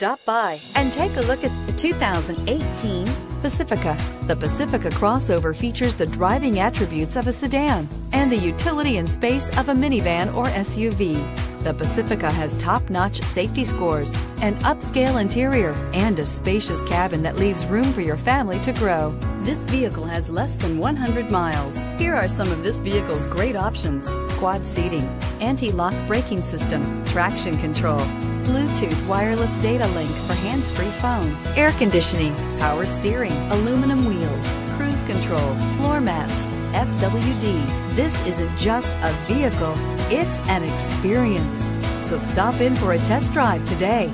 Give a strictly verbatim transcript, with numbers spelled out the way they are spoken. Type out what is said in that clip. Stop by and take a look at the two thousand eighteen Pacifica. The Pacifica crossover features the driving attributes of a sedan and the utility and space of a minivan or S U V. The Pacifica has top-notch safety scores, an upscale interior, and a spacious cabin that leaves room for your family to grow. This vehicle has less than one hundred miles. Here are some of this vehicle's great options: quad seating, anti-lock braking system, traction control, Bluetooth wireless data link for hands-free phone, air conditioning, power steering, aluminum wheels, cruise control, floor mats, F W D. This isn't just a vehicle, it's an experience. So stop in for a test drive today.